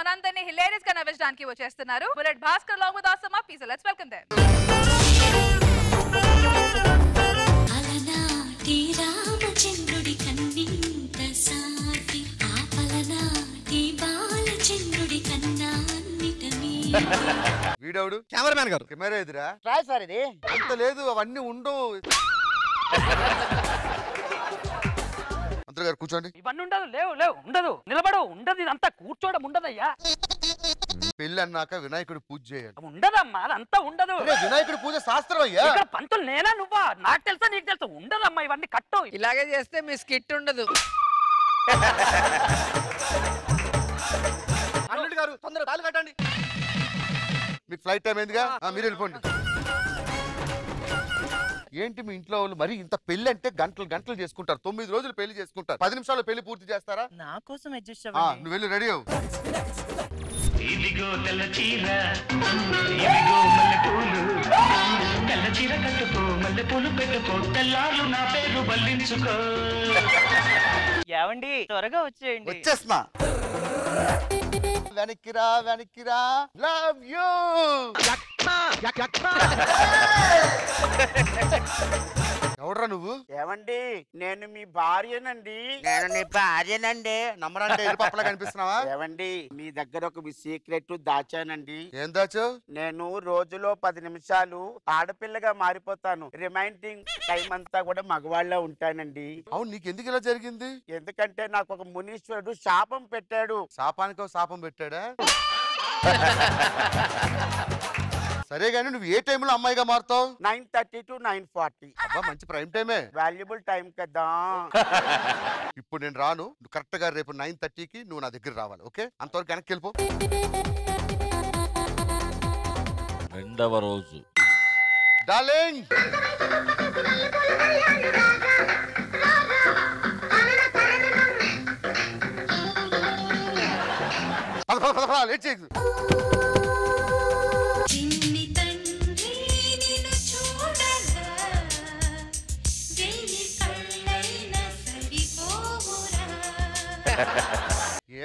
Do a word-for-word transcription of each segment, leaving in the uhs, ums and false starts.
మనందర్ని hilarious గా నవ్వించడానికి వచ్చేస్తున్నారు బుల్లెట్ భాస్కర్ లాంగ్ విత్ ఆసమ పీస్ లెట్స్ వెల్కమ్ దెం అలనాటి రామచంద్రుడి కన్నింత సాతి ఆ అలనాటి బాలచంద్రుడి కన్నా నిటని వీడౌడు కెమెరామెన్ గారు కెమెరా ఎదురా ట్రై సార్ ఇది అంత లేదు అవన్నీ ఉండు अंतर गूर्चोंडी इवన్నీ ఉండదు లేవు లేవు ఉండదు నిలబడు ఉండది అంత కూర్చోడం ఉండదయ్యా పెళ్ళన్నాక వినాయకుడి పూజ చేయాలి ఉండదమ్మా అంత ఉండదు అరే వినాయకుడి పూజ శాస్త్రమయ్యా ఇక్కడ పంతులు నేనా నువ్వా నాకు తెలుసా నీకు తెలుసా ఉండదమ్మా ఇవన్నీ కట్టో ఇలాగే చేస్తే మీ స్కిట్ ఉండదు అల్లుడు గారు తొందరగా తాళి కట్టండి మీ ఫ్లైట్ టైం ఏందిగా ఆ మీరు వెళ్ళిపోండి ఏంటి మీ ఇంట్లో వాళ్ళు మరి ఇంత పెళ్లి అంటే గంటలు గంటలు చేసుకుంటారు తొమ్మిది రోజులు పెళ్లి చేసుకుంటారు పది నిమిషాల్లో పెళ్లి పూర్తి చేస్తారా నా కోసం అడ్జస్ట్ అవ్వండి ఆ నువ్వు వెళ్ళి రెడీ అవ్వు ఇదిగో తెల్ల చీర ఇదిగో మల్లెపూలు తెల్ల చీర కట్టుకో మల్లెపూలు పెట్టుకో తెల్లార్లు నా పేరు బల్లించుకో యావండి త్వరగా వచ్చేయండి వచ్చేస్తా వెనక్కి రా వెనక్కి రా లవ్ యు యక్మా యక్మా ఎవడ్రా నువ్వు ఏమండి నేను మీ భార్యనండి నేను నీ భార్యనండి నమ్మరంటే ఇరు పప్పలా కనిపిస్తున్నావా ఏమండి మీ దగ్గర ఒక మీ సీక్రెట్ దాచానండి ఏం దాచావ్ నేను రోజులో పది నిమిషాలు ఆడపిల్లగా మారిపోతాను రిమైండింగ్ టైం అంతా కూడా మగవాళ్ళ ఉంటానండి అవును నీకు ఎందుకు ఇలా జరిగింది ఎందుకంటే నాకు ఒక మునీశ్వరుడు శాపం పెట్టాడు శాపానికో శాపం పెట్టాడా సరే గానీ నువ్వు ఏ టైం లో అమ్మాయిగా మారుతావు nine thirty to nine forty అబ్బా మంచి ప్రైమ్ టైమే వాల్యుబుల్ టైం కదా ఇప్పుడు నేను రాను నువ్వు కరెక్ట్ గా రేపు నైన్ థర్టీ కి నువ్వు నా దగ్గర రావాలి ఓకే అంతవరకు వెనక్కి వెళ్ళిపో రెండవ రోజు డార్లింగ్ లేట్ చేయకు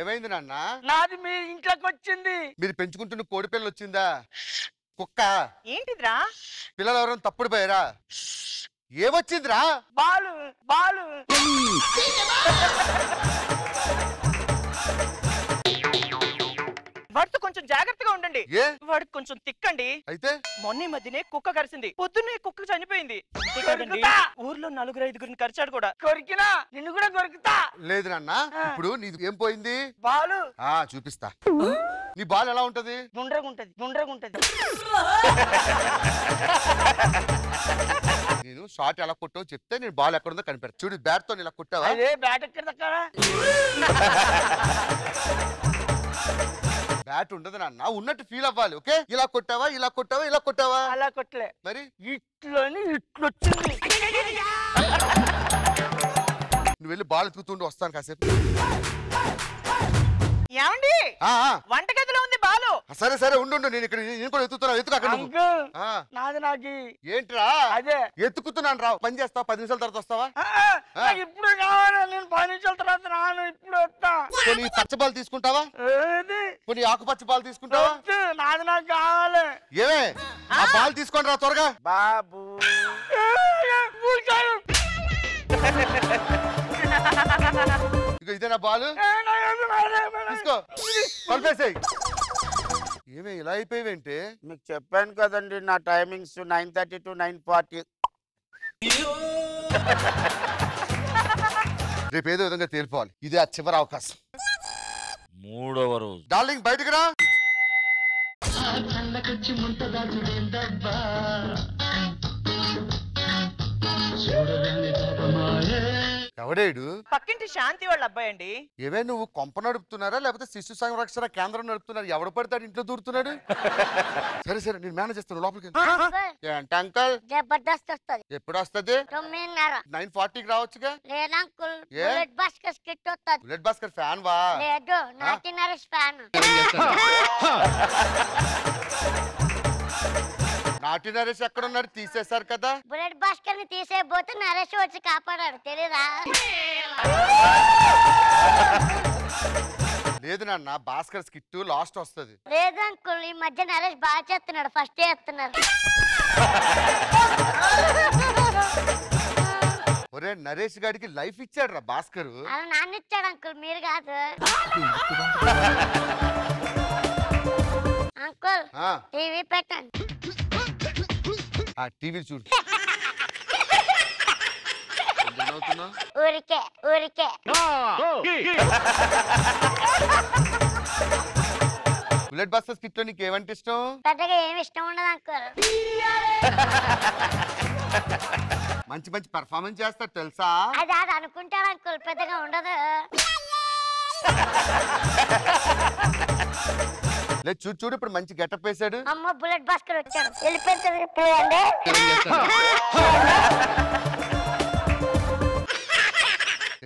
ఏమైంది నాన్న నాది మీ ఇంట్లోకి వచ్చింది మీరు పెంచుకుంటున్న కోడి పిల్ల వచ్చిందా కుక్క ఏంటిదిరా పిల్లలు ఎవరైనా తప్పుడు పోయారా ఏమొచ్చిందిరా బాలు బాలు వాడితో కొంచెం జాగ్రత్తగా ఉండండి వాడికి కొంచెం తిక్కండి అయితే మొన్న మధ్యనే కుక్క కరిసింది పొద్దున్నే కుక్క చనిపోయింది ఊర్లో నలుగురు ఐదుగురిని కరిచాడు కూడా కొరికినా నిన్ను కూడా కొరుకుతా లేదు నాన్న ఇప్పుడు నీకు ఏం పోయింది బాలు ఆ చూపిస్తా నీ బాలు ఎలా ఉంటది గుండ్రగా ఉంటది గుండ్రగా ఉంటది నేను షాట్ ఎలా కొట్టావు చెప్తే నేను బాల్ ఎక్కడుందో కనిపెడతా చూడు బ్యాట్ తో ఇలా కొట్టావా అదే బ్యాట్ ఎక్కడ బ్యాట్ ఉండదు నాన్న ఉన్నట్టు ఫీల్ అవ్వాలి ఓకే ఇలా కొట్టావా ఇలా కొట్టావా ఇలా కొట్టావా అలా కొట్టలే మరి ఇట్లని ఇట్లొచ్చింది నువ్వు వెళ్ళి బాల్ ఎత్తుకుతుండి వస్తాను కాసేపు ఏమండి వంటగదిలో ఉంది బాలు సరే సరే ఉండు నేను ఇక్కడ నేను కూడా ఎత్తుతున్నా ఎత్తుకు అక్కడ నాది నాది ఏంట్రా అదే ఎత్తుకుతున్నాను రా పని చేస్తావా పది నిమిషాల తర్వాత వస్తావా ఇప్పుడు కావాలి నేను పది నిమిషాల తర్వాత రాను ఇప్పుడు వస్తా కొన్ని పచ్చబాలు తీసుకుంటావా కొన్ని ఆకుపచ్చ బాలు తీసుకుంటావా నాది నాకు కావాలి ఏమే ఆ బాల్ తీసుకొని రా త్వరగా బాబు ఇదేనా బాలు ఏమే ఇలా అయిపోయావేంటే మీకు చెప్పాను కదండి నా timings nine thirty to nine forty రేపు ఏదో విధంగా తేలిపోవాలి ఇదే ఆ చివరి అవకాశం మూడవ రోజు డార్లింగ్ బయటకు రా ఎవడేడు పక్కింటి శాంతి వాళ్ళ అబ్బాయి అండి ఏవే నువ్వు కొంప నడుపుతున్నారా లేకపోతే శిశు సంరక్షణ కేంద్రం నడుపుతున్నారు ఎవడు పడతాడు ఇంట్లో దూరుతున్నాడు సరే సరే నేను మేనేజ్ చేస్తాను లోపలికి ఏంటి అంకల్ జబర్దస్త్ వస్తది ఎప్పుడు వస్తది తొమ్మిదిన్నర కి రావచ్చుగా లేదు అంకుల్ బుల్లెట్ భాస్కర్ స్కిట్ వస్తది బుల్లెట్ భాస్కర్ ఫ్యాన్ వా లేదు నాటి నరేష్ ఫ్యాన్ నాటి నరేష్ ఎక్కడున్నారు తీసేశారు కదా బుల్లెట్ భాస్కర్ ని తీసేయబోతే నరేష్ వచ్చి కాపాడారు తెలీదా లేదు నాన్న భాస్కర్ స్కిట్ లాస్ట్ వస్తది. లేదు అంకుల్ ఈ మధ్య నరేష్ బాగా చేస్తున్నాడు ఫస్ట్ చేస్తున్నాడు. ఒరే నరేష్ గాడికి లైఫ్ ఇచ్చాడురా భాస్కర్. అలా నాన్న ఇచ్చాడు అంకుల్ మీరు కాదు. అంకుల్ టీవీ పెట్టండి. ఆ టీవీ చూడు. ఊరికే ఊరికే బుల్లెట్ బస్టర్ స్కిట్ లో నీకు ఏమంటే ఇష్టం? పెద్దగా ఏమి ఇష్టం ఉండదు అంకుల్. మంచి మంచి పర్ఫార్మెన్స్ చేస్తారు తెలుసా? అది అది అనుకుంటారు అంకుల్ పెద్దగా ఉండదు. లేదు చూడు చూడు ఇప్పుడు మంచి గెటప్ వేసాడు. అమ్మ బుల్లెట్ భాస్కర్ వచ్చాడు వెళ్ళిపోయింది.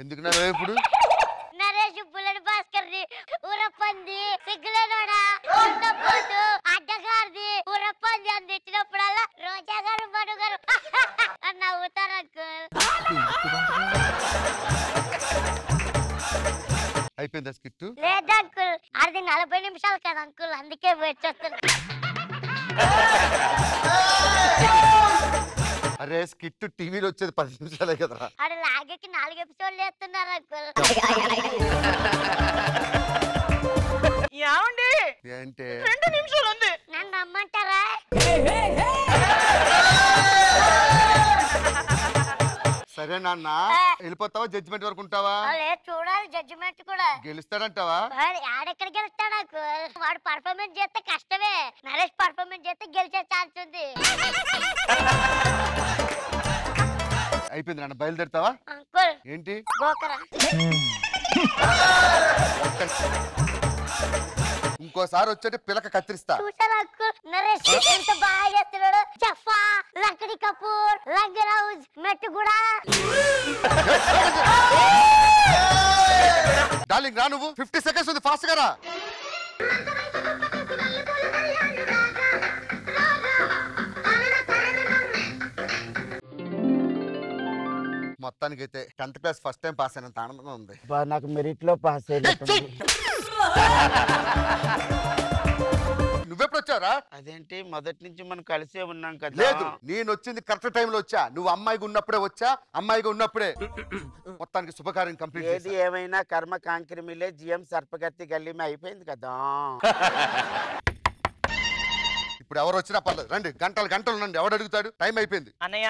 ఎందుకు నా ఇప్పుడు నరేష్ బుల్లెట్ భాస్కర్ ని ఊరపంది సిగ్గులేనోడా ఉండపోదు అడ్డగారిది ఊరపంది అని తెచ్చినప్పుడల్లా రోజా గారు మను గారు అని నవ్వుతారు అంకుల్. అయిపోయిందా స్కిట్? లేదు అంకుల్ అది నలభై నిమిషాలు కదా అంకుల్ అందుకే వెయిట్ చేస్తున్నా. అరే స్కిట్ టీవీలో వచ్చేది పది నిమిషాలే కదరా. అరే లాగేకి నాలుగు ఎపిసోడ్లు చేస్తున్నారు అంకుల్. ఏమండి ఏంటి రెండు నిమిషాలు ఉంది నన్ను నమ్మంటారా? సరే నాన్న వెళ్ళిపోతావా జడ్జిమెంట్ వరకు ఉంటావా? చూడాలి జడ్జిమెంట్ కూడా. గెలుస్తాడంటావా? ఆడెక్కడ గెలుస్తాడు అంకుల్ వాడు పర్ఫార్మెన్స్ చేస్తే కష్టమే. నరేష్ పర్ఫార్మెన్స్ చేస్తే గెలిచే ఛాన్స్ ఉంది. అయిపోయింది నాన్న బయలుదేరుతావా? అంకుల్ ఏంటి ఇంకోసారి వచ్చే పిలక కత్తిరిస్తా. చూసారా అంకుల్ నరేష్ ఎంత బాగా చేస్తున్నాడు. జఫా లక్డి కపూర్ లంగరాజ్ మెట్టుగూడ డార్లింగ్ రా నువ్వు. ఫిఫ్టీ సెకండ్స్ ఉంది ఫాస్ట్ గా రా. మొత్తానికి అయితే tenth class first time pass అయినంత ఆనందంగా ఉంది. నాకు మెరిట్ లో పాస్ అయినట్టుంది. నువ్వెప్పుడు వచ్చావురా? అదేంటి మొదటి నుంచి మనం కలిసే ఉన్నాం కదా. లేదు నేను వచ్చింది కరెక్ట్ టైంలో వచ్చా. నువ్వు అమ్మాయిగా ఉన్నప్పుడే వచ్చా అమ్మాయిగా ఉన్నప్పుడే. మొత్తానికి శుభకార్యం కంప్లీట్. ఏది ఏమైనా కర్మ కాంక్రిమిలే జిఎం సర్పగత్తి గల్లీమే అయిపోయింది కదా. ఇప్పుడు ఎవరు వచ్చినా పర్లేదు రండి. గంటలు గంటలు రండి ఎవడు అడుగుతాడు? టైం అయిపోయింది. అన్నయ్య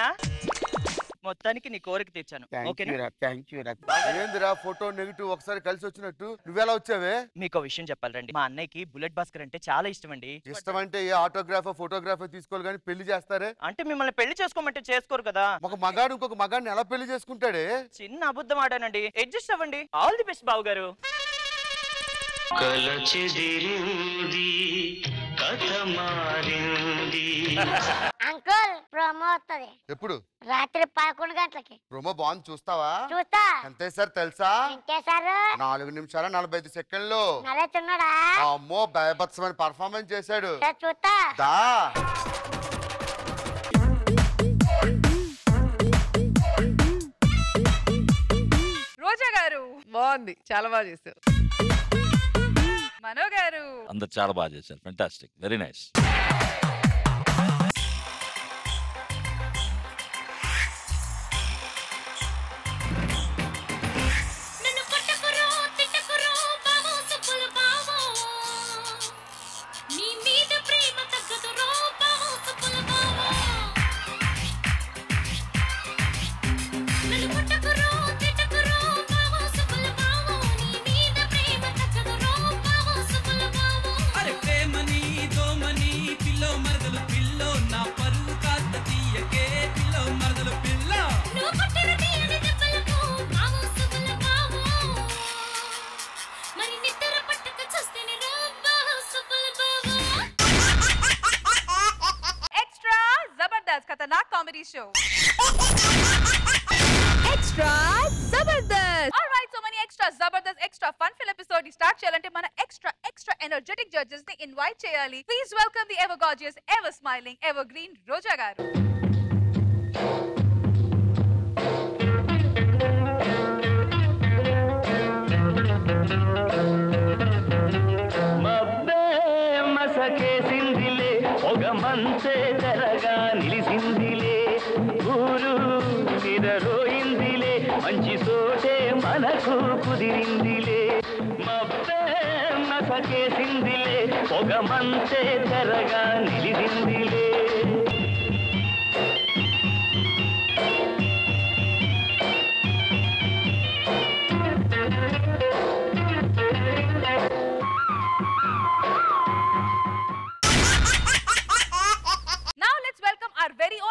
మొత్తానికి నీ కోరిక తీర్చాను. ఫోటో నెగిటివ్ ఒకసారి కలిసి వచ్చినట్టు నువ్వెలా వచ్చావే? మీకు విషయం చెప్పాలండి మా అన్నయ్యకి బుల్లెట్ భాస్కర్ అంటే చాలా ఇష్టం అండి. ఇష్టం అంటే ఏ ఆటోగ్రాఫర్ ఫోటోగ్రాఫర్ తీసుకోవాలి కానీ పెళ్లి చేస్తారే అంటే మిమ్మల్ని పెళ్లి చేసుకోమంటే చేసుకోరు కదా. ఒక మగాడు ఇంకొక మగాడిని ఎలా పెళ్లి చేసుకుంటాడే? చిన్న అబద్ధం ఆడానండి. అడ్జస్ట్ అవ్వండి. ఆల్ ది బెస్ట్ బాబు గారు. అంకుల్ ప్రోమో వస్తుంది. ఎప్పుడు? రాత్రి పదకొండు గంటలకి. ప్రోమో బాగుంది చూస్తావా? చూస్తా. అంతే సార్ తెలుసా? నాలుగు నిమిషాల నలభై ఐదు సెకండ్లు. అమ్మో భయభత్సమైన పర్ఫార్మెన్స్ చేశాడు. చూస్తా. రోజా గారు బాగుంది చాలా బాగా చేశారు. మనో గారు అందరు చాలా బాగా చేశారు. Fantastic very nice. Please welcome the ever gorgeous, ever smiling, ever green Roja garu. మనసే తెరగా నిలిసిందిలే ఊరు నిదరోయిందిలే మంచి సోటే మనకు కుదిరిందిలే మబ్బే మసకేసిందిలే పొగ మనసే తెరగా నిలిసిందిలే very own